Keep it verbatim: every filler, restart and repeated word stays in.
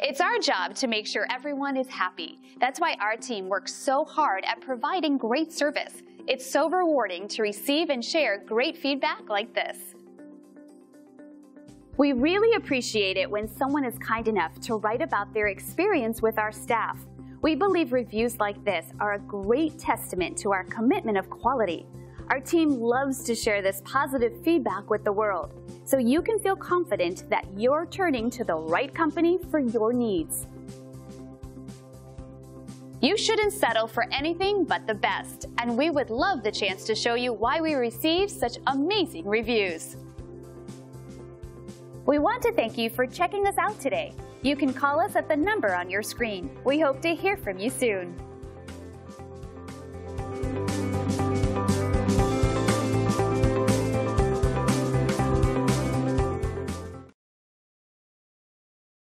It's our job to make sure everyone is happy. That's why our team works so hard at providing great service. It's so rewarding to receive and share great feedback like this. We really appreciate it when someone is kind enough to write about their experience with our staff. We believe reviews like this are a great testament to our commitment of quality. Our team loves to share this positive feedback with the world, so you can feel confident that you're turning to the right company for your needs. You shouldn't settle for anything but the best, and we would love the chance to show you why we receive such amazing reviews. We want to thank you for checking us out today. You can call us at the number on your screen. We hope to hear from you soon.